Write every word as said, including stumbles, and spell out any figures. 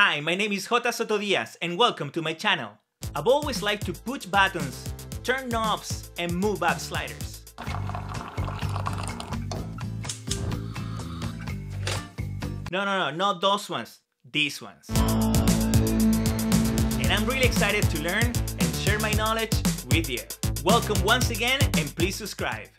Hi, my name is Jota Soto Diaz and welcome to my channel. I've always liked to push buttons, turn knobs and move up sliders. No, no, no, not those ones, these ones. And I'm really excited to learn and share my knowledge with you. Welcome once again and please subscribe.